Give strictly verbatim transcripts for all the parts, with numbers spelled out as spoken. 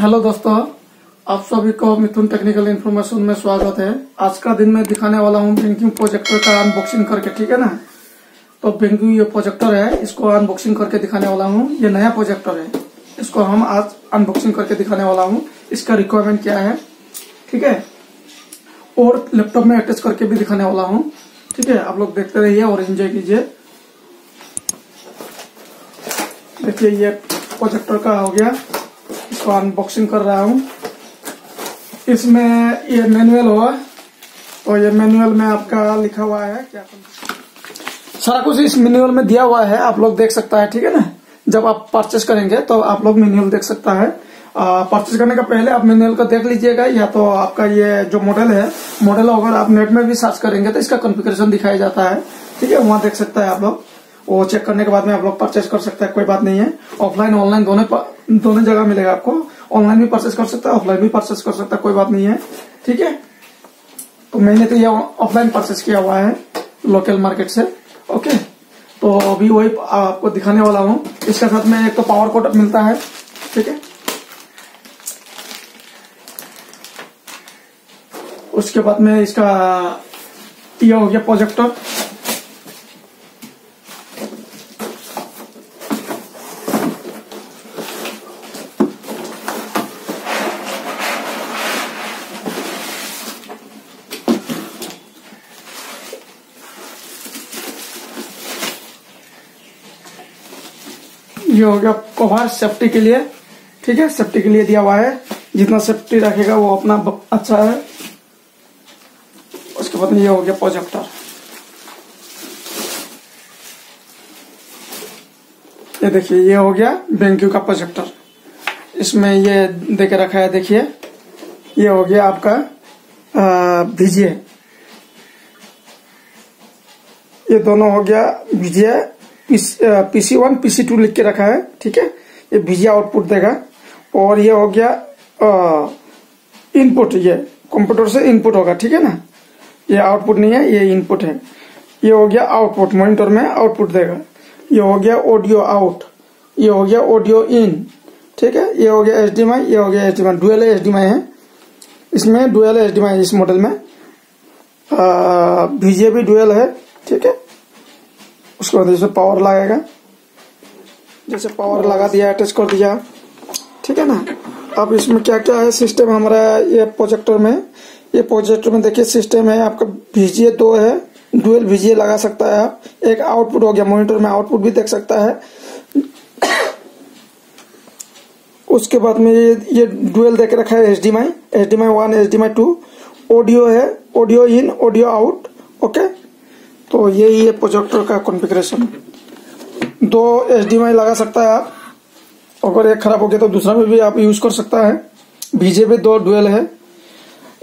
Hello दोस्तों, आप सभी को मिथुन टेक्निकल इन्फॉर्मेशन में स्वागत है। आज का दिन मैं दिखाने वाला हूँ BenQ प्रोजेक्टर का अनबॉक्सिंग करके, ठीक है ना। तो BenQ ये प्रोजेक्टर है, इसको अनबॉक्सिंग करके दिखाने वाला हूँ। ये नया प्रोजेक्टर है, इसको हम आज अनबॉक्सिंग करके दिखाने वाला हूँ। इसका रिक्वायरमेंट क्या है, ठीक है, और लैपटॉप में अटैच करके भी दिखाने वाला हूँ, ठीक है। आप लोग देखते रहिए और एंजॉय कीजिए। देखिए ये प्रोजेक्टर का हो गया, इसको अनबॉक्सिंग कर रहा हूँ। इसमें ये मैनुअल हुआ, तो ये मैनुअल में आपका लिखा हुआ है क्या, सारा कुछ इस मैनुअल में दिया हुआ है, आप लोग देख सकता है, ठीक है ना। जब आप परचेस करेंगे तो आप लोग मैनुअल देख सकता है। परचेस करने का पहले आप मैनुअल को देख लीजिएगा, या तो आपका ये जो मॉडल है, मॉडल अगर आप नेट में भी सर्च करेंगे तो इसका कॉन्फ़िगरेशन दिखाया जाता है, ठीक है, वहाँ देख सकता है आप लोग। वो चेक करने के बाद में आप लोग परचेस कर सकते हैं, कोई बात नहीं है। ऑफलाइन ऑनलाइन दोनों दोनों जगह मिलेगा आपको, ऑनलाइन भी परचेस कर सकता है, ऑफलाइन भी परचेस कर सकता है, कोई बात नहीं है, ठीक है। तो मैंने तो ये ऑफलाइन परचेस किया हुआ है लोकल मार्केट से, ओके। तो अभी वही आपको दिखाने वाला हूँ। इसके साथ में एक तो पावर कॉर्ड मिलता है, ठीक है। उसके बाद में इसका यह हो गया प्रोजेक्टर, ये हो गया कवर सेफ्टी के लिए, ठीक है, सेफ्टी के लिए दिया हुआ है। जितना सेफ्टी रखेगा वो अपना अच्छा है। उसके बाद ये हो गया प्रोजेक्टर, ये देखिए ये हो गया BenQ का प्रोजेक्टर। इसमें ये देके रखा है, देखिए ये हो गया आपका V G A, ये दोनों हो गया V G A PC one PC two लिख के रखा है, ठीक है। ये V G A आउटपुट देगा, और ये हो गया इनपुट, ये कंप्यूटर से इनपुट होगा, ठीक है ना। ये आउटपुट नहीं है, ये इनपुट है। ये हो गया आउटपुट, मॉनिटर में आउटपुट देगा। ये हो गया ऑडियो आउट, ये हो गया ऑडियो इन, ठीक है। ये हो गया H D M I, ये हो गया H D M I, dual H D M I है इसमें, dual H D M I है इस मॉडल में। V G A भी डुअल है, ठीक है। उसके बाद जैसे पावर लगेगा, जैसे पावर लगा दिया, अटैच कर दिया, ठीक है ना। अब इसमें क्या क्या है सिस्टम हमारा ये प्रोजेक्टर में, ये प्रोजेक्टर में देखिए सिस्टम है आपका V G A दो है, डुअल V G A लगा सकता है आप। एक आउटपुट हो गया, मॉनिटर में आउटपुट भी देख सकता है। उसके बाद में ये ये डुअल देख रखा है H D M I, H D M I one, H D M I two, audio है, audio in, audio out, okay. तो यही है प्रोजेक्टर का कॉन्फ़िगरेशन। दो H D M I लगा सकता है आप, अगर एक खराब हो गया तो दूसरा में भी आप यूज कर सकता है। V G A भी दो डुअल है।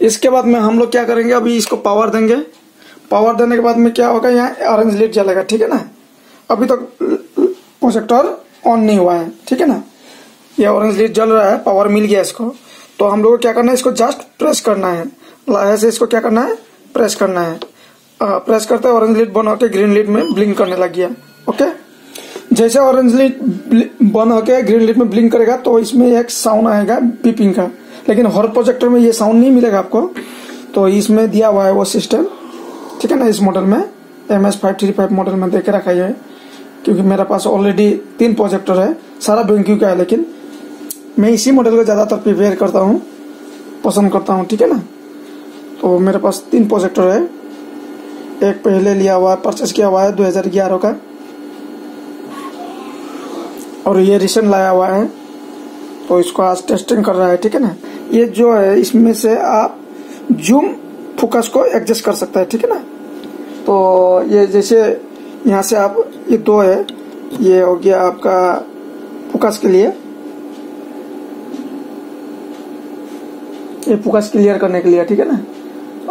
इसके बाद में हम लोग क्या करेंगे, अभी इसको पावर देंगे। पावर देने के बाद में क्या होगा, यहाँ ऑरेंज लाइट जलेगा, ठीक है ना। अभी तक तो प्रोजेक्टर ऑन नहीं हुआ है, ठीक है ना। ये ऑरेंज लाइट जल रहा है, पावर मिल गया इसको। तो हम लोग को क्या करना है, इसको जस्ट प्रेस करना है, लाहे से इसको क्या करना है, प्रेस करना है। आ, प्रेस करते हैं, ऑरेंज लाइट बन होकर ग्रीन लाइट में ब्लिंक करने लग गया, ओके। जैसे ऑरेंज लाइट बन होकर ग्रीन लाइट में ब्लिंक करेगा तो इसमें एक साउंड आएगा बीपिंग का, लेकिन हर प्रोजेक्टर में ये साउंड नहीं मिलेगा आपको। तो इसमें दिया हुआ है वो सिस्टम, ठीक है ना। इस मॉडल में M S five three five model में देके रखा है, क्योंकि मेरे पास ऑलरेडी तीन प्रोजेक्टर है, सारा BenQ का है, लेकिन मैं इसी मॉडल को ज्यादातर प्रिपेयर करता हूँ, पसंद करता हूँ, ठीक है ना। तो मेरे पास तीन प्रोजेक्टर है, एक पहले लिया हुआ है, परचेस किया हुआ है दो हज़ार ग्यारह का, और ये रिसेंट लाया हुआ है, तो इसको आज टेस्टिंग कर रहा है, ठीक है ना। ये जो है इसमें से आप जूम फोकस को एडजस्ट कर सकते हैं, ठीक है ना। तो ये जैसे यहाँ से आप, ये दो है, ये हो गया आपका फोकस के लिए, ये फोकस क्लियर करने के लिए, ठीक है ना।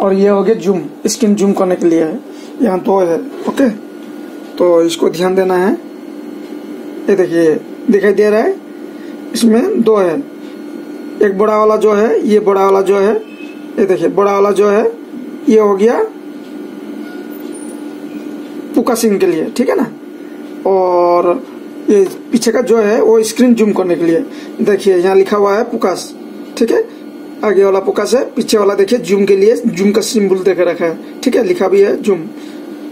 और ये हो गया जूम, स्क्रीन जूम करने के लिए है, यहाँ दो है, ओके। तो इसको ध्यान देना है। ये देखिए दिखाई दे रहा है, इसमें दो है, एक बड़ा वाला जो है, ये बड़ा वाला जो है, ये देखिए बड़ा वाला जो है, ये हो गया फोकसिंग के लिए, ठीक है ना। और पीछे का जो है वो स्क्रीन जूम करने के लिए, देखिए यहाँ लिखा हुआ है फोकस, ठीक है, आगे वाला फोकस है, पीछे वाला देखिए जूम के लिए जूम का सिंबल देकर रखा है, ठीक है, लिखा भी है जूम।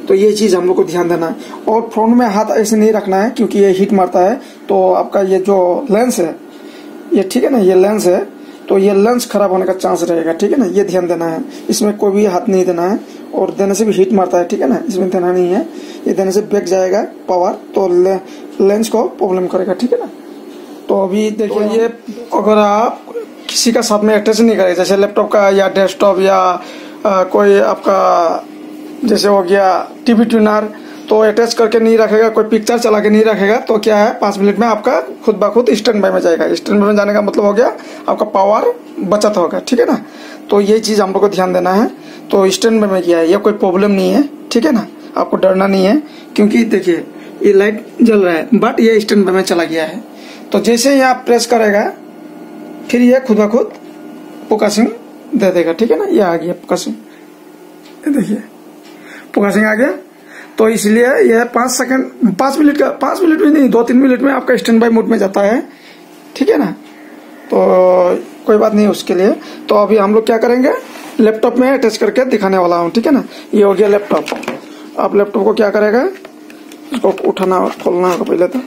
तो ये चीज हम लोग को ध्यान देना है। और फोन में हाथ ऐसे नहीं रखना है क्योंकि ये हीट मारता है, तो आपका ये जो लेंस है ये, ठीक है ना, ये लेंस है तो ये लेंस खराब होने का चांस रहेगा, ठीक है ना, ये ध्यान देना है। इसमें कोई भी हाथ नहीं देना है, और देने से भी हीट मारता है, ठीक है ना, इसमें देना नहीं है, ये देने से बैक जाएगा पावर, तो ले, लेंस को प्रॉब्लम करेगा, ठीक है ना। तो अभी देखिए तो ये अगर आप किसी का साथ में अटैच नहीं करेंगे, जैसे लैपटॉप का या डेस्कटॉप या आ, कोई आपका जैसे हो गया टीवी ट्यूनर, तो अटैच करके नहीं रखेगा, कोई पिक्चर चला के नहीं रखेगा, तो क्या है पाँच मिनट में आपका खुद ब खुद स्टैंड बाई में जाएगा। स्टैंड बाई में जाने का मतलब हो गया आपका पावर बचत होगा, ठीक है ना। तो ये चीज़ हम लोग को ध्यान देना है। तो स्टैंड बाई में क्या है, यह कोई प्रॉब्लम नहीं है, ठीक है ना, आपको डरना नहीं है, क्योंकि देखिए ये लाइट जल रहा है बट ये स्टैंड बाई में चला गया है, तो जैसे ही आप प्रेस करेगा फिर यह खुद ब खुद फोकसिंग दे देगा, ठीक है ना। ये आ गया फोकसिंग, देखिए फोकसिंग आ गया। तो इसलिए यह पांच सेकंड पांच मिनट का पांच मिनट भी नहीं, दो तीन मिनट में आपका स्टैंड बाई मोड में जाता है, ठीक है ना। तो कोई बात नहीं उसके लिए। तो अभी हम लोग क्या करेंगे, लैपटॉप में अटैच करके दिखाने वाला हूँ, ठीक है ना। ये हो गया लैपटॉप। आप लैपटॉप को क्या करेगा, इसको उठाना खोलना होगा पहले तो,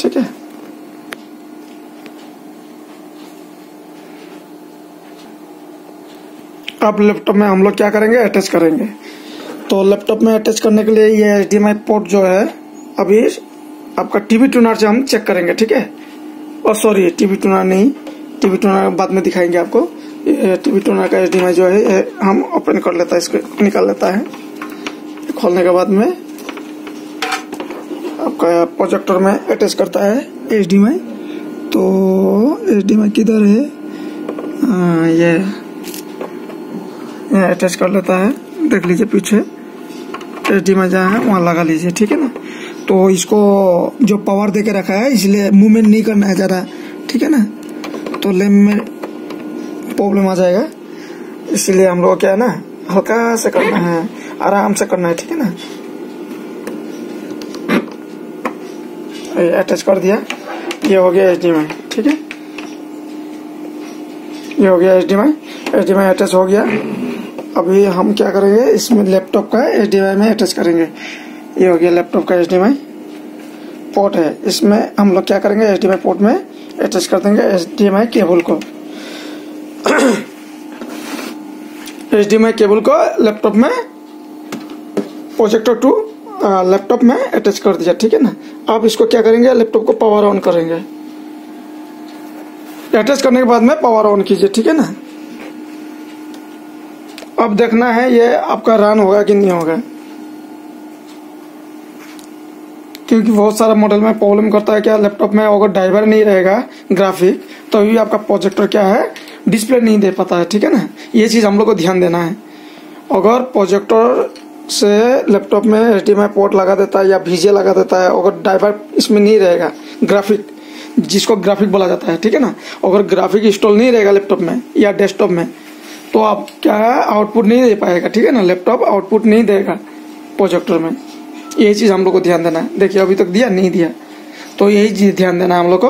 ठीक है। अब लैपटॉप में हम लोग क्या करेंगे, अटैच करेंगे। तो लैपटॉप में अटैच करने के लिए ये H D M I port जो है अभी आपका टीवी ट्यूनर से हम चेक करेंगे, ठीक है। और सॉरी टीवी ट्यूनर नहीं, टीवी ट्यूनर बाद में दिखाएंगे आपको। टीवी ट्यूनर का एच डी एम आई जो है हम ओपन कर लेता है, इसको निकाल लेता है। खोलने के बाद में आपका प्रोजेक्टर में अटैच करता है एच डी एम आई। तो एच डी एम आई किधर है, आ, ये, ये अटैच कर लेता है, देख लीजिए पीछे एच डी में जहाँ है वहाँ लगा लीजिए, ठीक है ना। तो इसको जो पावर दे के रखा है इसलिए मूवमेंट नहीं करना है ज़्यादा, ठीक है ना, तो लैम्प में प्रॉब्लम आ जाएगा, इसलिए हम लोग क्या है ना हल्का से करना है, आराम से करना है, ठीक है ना। अटैच कर दिया, ये हो गया एच डी में, ठीक है, ये हो गया एच डी में, एच डी में अटैच हो गया। अभी हम क्या करेंगे, इसमें लैपटॉप का एच डी एम आई में अटैच करेंगे। ये हो गया लैपटॉप का H D M I port है, इसमें हम लोग क्या करेंगे H D M I port में अटैच कर देंगे H D M I cable को। H D M I cable को लैपटॉप में प्रोजेक्टर टू लैपटॉप में अटैच कर दिया, ठीक है ना। अब इसको क्या करेंगे, लैपटॉप को पावर ऑन करेंगे, अटैच करने के बाद में पावर ऑन कीजिए, ठीक है ना। अब देखना है ये आपका रन होगा कि नहीं होगा, क्योंकि बहुत सारा मॉडल में प्रॉब्लम करता है क्या, लैपटॉप में अगर ड्राइवर नहीं रहेगा ग्राफिक तो भी आपका प्रोजेक्टर क्या है डिस्प्ले नहीं दे पाता है, ठीक है ना। ये चीज़ हम लोग को ध्यान देना है। अगर प्रोजेक्टर से लैपटॉप में H D M I port लगा देता है या वीजीए लगा देता है, अगर ड्राइवर इसमें नहीं रहेगा ग्राफिक, जिसको ग्राफिक बोला जाता है, ठीक है ना, अगर ग्राफिक इंस्टॉल नहीं रहेगा लैपटॉप में या डेस्कटॉप में तो आप क्या आउटपुट नहीं दे पाएगा, ठीक है ना, लैपटॉप आउटपुट नहीं देगा प्रोजेक्टर में। यही चीज़ हम लोग को ध्यान देना है। देखिए अभी तक दिया नहीं दिया, तो यही चीज़ ध्यान देना है हम लोग को।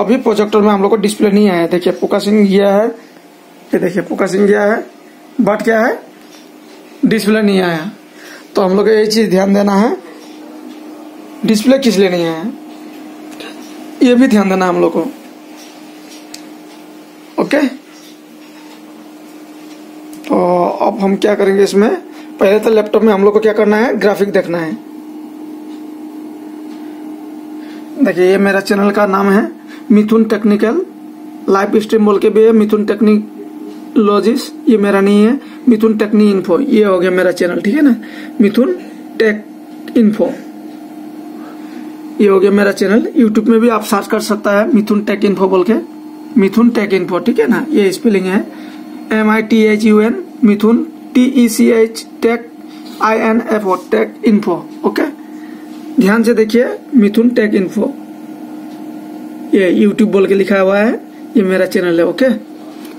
अभी प्रोजेक्टर में हम लोग को डिस्प्ले नहीं आया है, देखिए फोकसिंग गया है, ये देखिए फोकसिंग गया है बट क्या है डिस्प्ले नहीं आया, तो हम लोग को यही चीज़ ध्यान देना है, डिस्प्ले किस लिए नहीं आया है ये भी ध्यान देना हम लोग को, ओके। तो अब हम क्या करेंगे, इसमें पहले तो लैपटॉप में हम लोग को क्या करना है, ग्राफिक देखना है। देखिए ये मेरा चैनल का नाम है मिथुन टेक्निकल लाइव स्ट्रीम बोल के भी है, मिथुन टेक्निकलॉजीज ये मेरा नहीं है, मिथुन टेक्नी इन्फो ये हो गया मेरा चैनल, ठीक है ना, मिथुन टेक इन्फो ये हो गया मेरा चैनल। यूट्यूब में भी आप सर्च कर सकता है मिथुन टेक इन्फो बोल के, मिथुन टेक इन्फो, ठीक है ना, ये स्पेलिंग है M I T H U N Mithun T E C H tech I N F O tech info, okay. ध्यान से देखिए मिथुन टेक इन्फो, ये यूट्यूब बोल के लिखा हुआ है, ये मेरा चैनल है, ओके,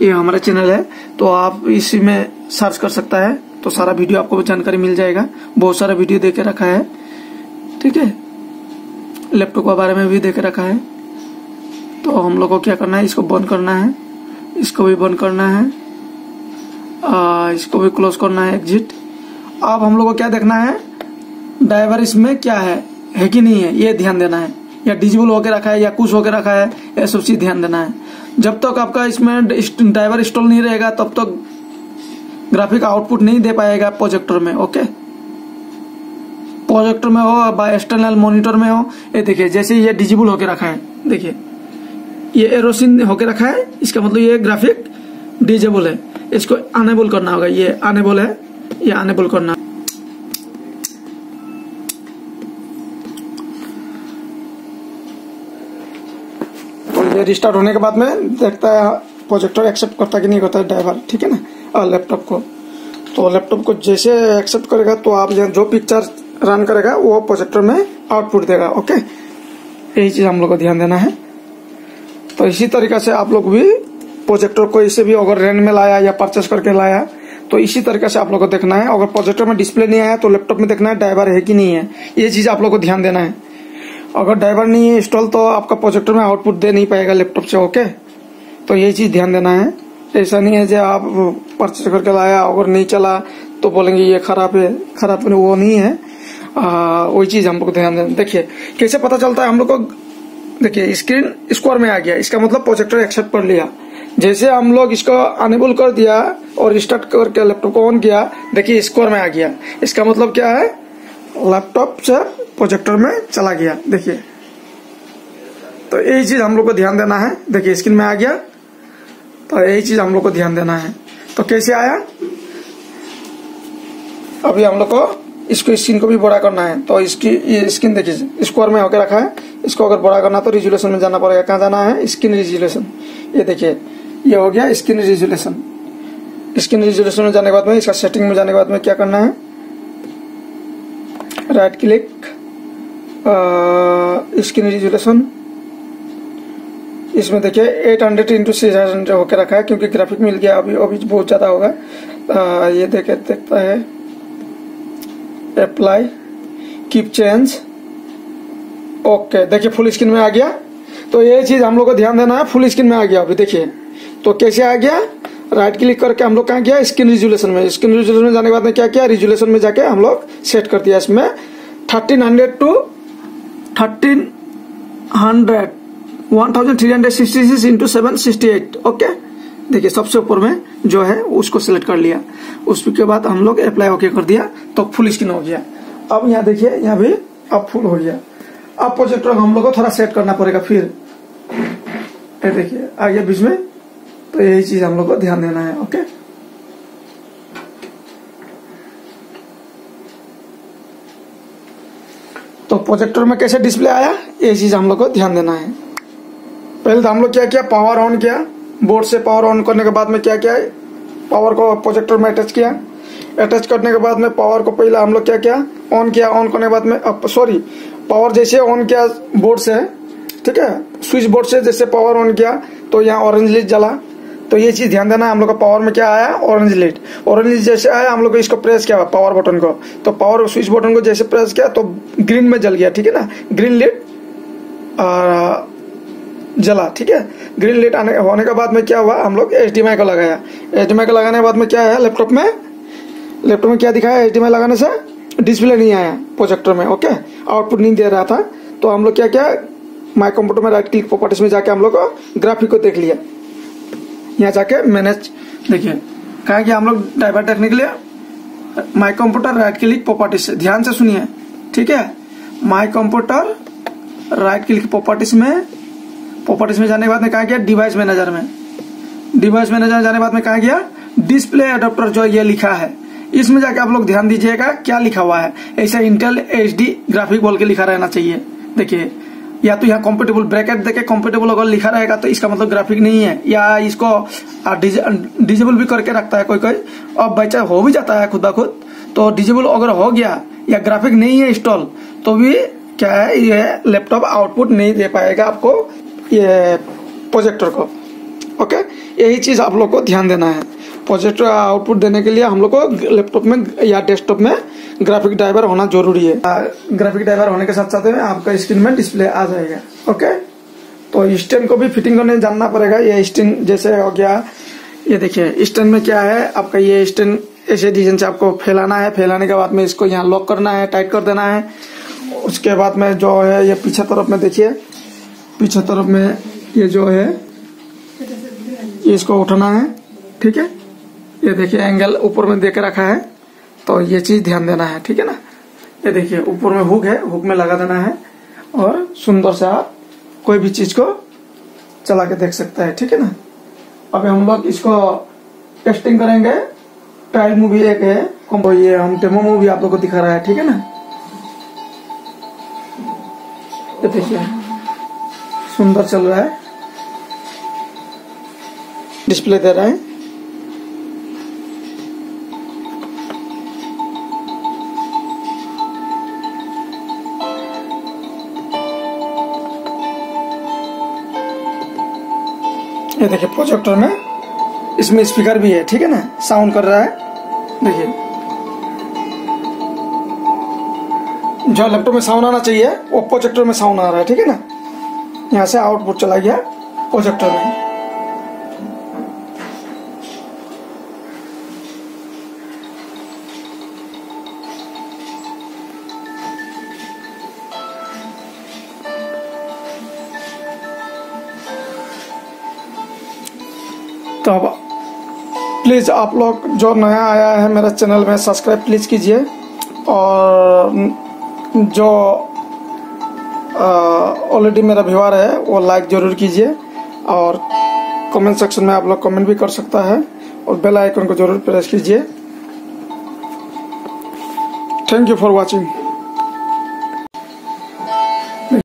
ये हमारा चैनल है। तो आप इसी में सर्च कर सकता है, तो सारा वीडियो आपको जानकारी मिल जाएगा, बहुत सारा वीडियो दे के रखा है, ठीक है। लैपटॉप के बारे में भी देख रखा है। तो हम लोग को क्या करना है, इसको बंद करना है, इसको भी बंद करना है, आ, इसको भी क्लोज करना है, एग्जिट। अब हम लोग को क्या देखना है, ड्राइवर इसमें क्या है है कि नहीं है, ये ध्यान देना है, या डिजिबल होकर रखा है या कुछ होकर रखा है, यह सब चीज ध्यान देना है। जब तक आपका इसमें ड्राइवर इंस्टॉल नहीं रहेगा तब तक ग्राफिक आउटपुट नहीं दे पाएगा प्रोजेक्टर में। ओके, प्रोजेक्टर में हो या एक्सटर्नल मॉनिटर में हो, ये देखिए जैसे ये डिजिबल होकर रखा है, देखिए ये एरोसिन होकर रखा है, इसका मतलब ये ग्राफिक डिजेबल है। इसको अनेबल करना होगा, ये अनेबल है, ये अनेबल करना। तो रिस्टार्ट होने के बाद में देखता है प्रोजेक्टर एक्सेप्ट करता कि नहीं करता है ड्राइवर, ठीक है ना, लैपटॉप को। तो लैपटॉप को जैसे एक्सेप्ट करेगा तो आप जो पिक्चर रन करेगा वो प्रोजेक्टर में आउटपुट देगा। ओके, यही चीज हम लोग को ध्यान देना है। तो इसी तरीके से आप लोग भी प्रोजेक्टर को इसे भी अगर रेंट में लाया या परचेस करके लाया तो इसी तरीके से आप लोग को देखना है। अगर प्रोजेक्टर में डिस्प्ले नहीं आया तो लैपटॉप में देखना है ड्राइवर है कि नहीं है, ये चीज आप लोग को ध्यान देना है। अगर ड्राइवर नहीं है इंस्टॉल तो आपका प्रोजेक्टर में आउटपुट दे नहीं पाएगा लैपटॉप से। ओके, तो ये चीज ध्यान देना है। ऐसा नहीं है जो आप परचेस करके लाया अगर नहीं चला तो बोलेंगे ये खराब है, खराब वो नहीं है, वही चीज हम लोग ध्यान देना। देखिए कैसे पता चलता है हम लोग को, देखिए स्क्रीन स्क्वायर में आ गया, इसका मतलब प्रोजेक्टर एक्सेप्ट कर लिया। जैसे हम लोग इसको अनेबल कर दिया और रिस्टार्ट करके लैपटॉप को ऑन किया, देखिए स्क्वायर में आ गया, इसका मतलब क्या है, लैपटॉप से प्रोजेक्टर में चला गया। देखिए, तो यही चीज हम लोग को ध्यान देना है। देखिए स्क्रीन में आ गया, तो यही चीज हम लोग को ध्यान देना है। तो कैसे आया, अभी हम लोग को इसको स्क्रीन को भी बड़ा करना है। तो इसकी स्क्रीन देखिए स्क्वायर में होकर रखा है, इसको अगर बड़ा करना तो रिजोल्यूशन में जाना पड़ेगा। कहाँ जाना है, स्क्रीन रिजोल्यूशन, ये देखिए ये हो गया स्क्रीन रिजोल्यूशन। स्क्रीन रिजोल्यूशन में जाने के बाद में इसका सेटिंग में जाने के बाद में क्या करना है, राइट क्लिक स्क्रीन रिजोल्यूशन, इसमें देखिए eight hundred into six hundred होकर रखा है क्योंकि ग्राफिक मिल गया, अभी अभी बहुत ज्यादा होगा। आ, ये देखे देखता है, अप्लाई, कीप चेंज, ओके, देखिए फुल स्क्रीन में आ गया। तो ये चीज हम लोग को ध्यान देना है, फुल स्क्रीन में आ गया अभी। देखिए तो कैसे आ गया, राइट क्लिक करके हम लोग कहाँ गया, स्क्रीन रिजोल्यूशन में। स्क्रीन रिजोल्यूशन में जाने के बाद में क्या किया, रिजोल्यूशन में जाके हम लोग सेट कर दिया इसमें thirteen hundred to thirteen hundred one thousand three hundred sixty six into seven sixty eight okay, देखिए सबसे ऊपर में जो है उसको सिलेक्ट कर लिया, उसके बाद हम लोग अप्लाई ओके कर दिया तो फुल स्क्रीन हो गया। अब यहाँ देखिए यहाँ भी अब फुल हो गया। अब प्रोजेक्टर हम लोग को थोड़ा सेट करना पड़ेगा, फिर ये देखिए आ गया बीच में। तो यही चीज हम लोग को ध्यान देना है। ओके, तो प्रोजेक्टर में कैसे डिस्प्ले आया, ये चीज हम लोग को ध्यान देना है। पहले तो हम लोग क्या किया, पावर ऑन किया, बोर्ड से पावर ऑन करने के बाद में क्या किया, पावर को प्रोजेक्टर में अटैच किया। अटैच करने के बाद में पावर को पहले हम लोग क्या किया, ऑन किया। ऑन करने के बाद में सॉरी पावर जैसे ऑन किया बोर्ड से, ठीक है, स्विच बोर्ड से जैसे पावर ऑन किया तो यहाँ ऑरेंज लाइट जला। तो ये चीज ध्यान देना है, हम लोग का पावर में क्या आया, ऑरेंज लाइट। ऑरेंज लाइट जैसे आया हम लोग को इसको प्रेस किया पावर बटन को, तो पावर स्विच बटन को जैसे प्रेस किया तो ग्रीन में जल गया, ठीक है ना, ग्रीन लाइट जला। ठीक है, ग्रीन लाइट आने होने के बाद में क्या हुआ, हम लोग एचडीएमआई को लगाया। एचडीएमआई को लगाने के बाद में क्या है, लैपटॉप में लैपटॉप में क्या दिखाया, एचडीएमआई लगाने से डिस्प्ले नहीं आया प्रोजेक्टर में। ओके, आउटपुट नहीं दे रहा था। तो हम लोग क्या क्या, माय कंप्यूटर में राइट क्लिक प्रॉपर्टीज में जाके हम लोग ग्राफिक को देख लिया, यहाँ जाके मैनेज, देखिए कहा कि हम लोग ड्राइवर देखने के लिए my computer right click properties से, ध्यान से सुनिए, ठीक है, my computer right click properties में प्रॉपर्टीज में जाने के बाद में कहा गया डिवाइस मैनेजर में। डिवाइस मैनेजर में जाने के बाद में कहा गया डिस्प्ले एडाप्टर जो ये लिखा है इसमें जाके आप लोग ध्यान दीजिएगा क्या लिखा हुआ है। ऐसा इंटेल एचडी ग्राफिक बोल के लिखा रहना चाहिए। देखिए या तो यहाँ कॉम्पेटेबल ब्रैकेट देके कॉम्पेटेबल अगर लिखा रहेगा तो इसका मतलब ग्राफिक नहीं है, या इसको डिजेबल भी करके रखता है कोई कोई, और बच्चा हो भी जाता है खुद ब खुद। तो डिजेबल अगर हो गया या ग्राफिक नहीं है इंस्टॉल तो भी क्या है, ये लैपटॉप आउटपुट नहीं दे पाएगा आपको ये प्रोजेक्टर को। ओके, यही चीज आप लोग को ध्यान देना है। प्रोजेक्टर आउटपुट देने के लिए हम लोग को लैपटॉप में या डेस्कटॉप में ग्राफिक ड्राइवर होना जरूरी है। ग्राफिक ड्राइवर होने के साथ साथ में आपका स्क्रीन में डिस्प्ले आ जाएगा। ओके, तो स्टैंड को भी फिटिंग करने जानना पड़ेगा। ये स्टैंड जैसे हो गया, ये देखिए स्टैंड में क्या है आपका, ये स्टैंड ऐसे डिजाइन से आपको फैलाना है। फैलाने के बाद में इसको यहाँ लॉक करना है, टाइट कर देना है। उसके बाद में जो है ये पीछे तरफ में देखिए, पीछे तरफ में ये जो है ये इसको उठाना है, ठीक है। ये देखिए एंगल ऊपर में देके रखा है, तो ये चीज ध्यान देना है, ठीक है ना। ये देखिए ऊपर में हुक है, हुक में लगा देना है और सुंदर से आप कोई भी चीज को चला के देख सकता है, ठीक है ना। अब हम लोग इसको टेस्टिंग करेंगे। ट्रायल मूवी एक है, ये हम डेमो मूवी आप लोग को दिखा रहा है, ठीक है ना। ये देखिए सुंदर चल रहा है, डिस्प्ले दे रहा है। ये देखिए प्रोजेक्टर में इसमें स्पीकर भी है, ठीक है ना, साउंड कर रहा है। देखिए जो लैपटॉप में साउंड आना चाहिए वो प्रोजेक्टर में साउंड आ रहा है, ठीक है ना। यहाँ से आउटपुट चला गया प्रोजेक्टर में। तो अब प्लीज़ आप लोग जो नया आया है मेरे चैनल में सब्सक्राइब प्लीज़ कीजिए, और जो ऑलरेडी मेरा व्यूअर है वो लाइक ज़रूर कीजिए, और कमेंट सेक्शन में आप लोग कमेंट भी कर सकता है, और बेल आइकन को ज़रूर प्रेस कीजिए। Thank you for watching.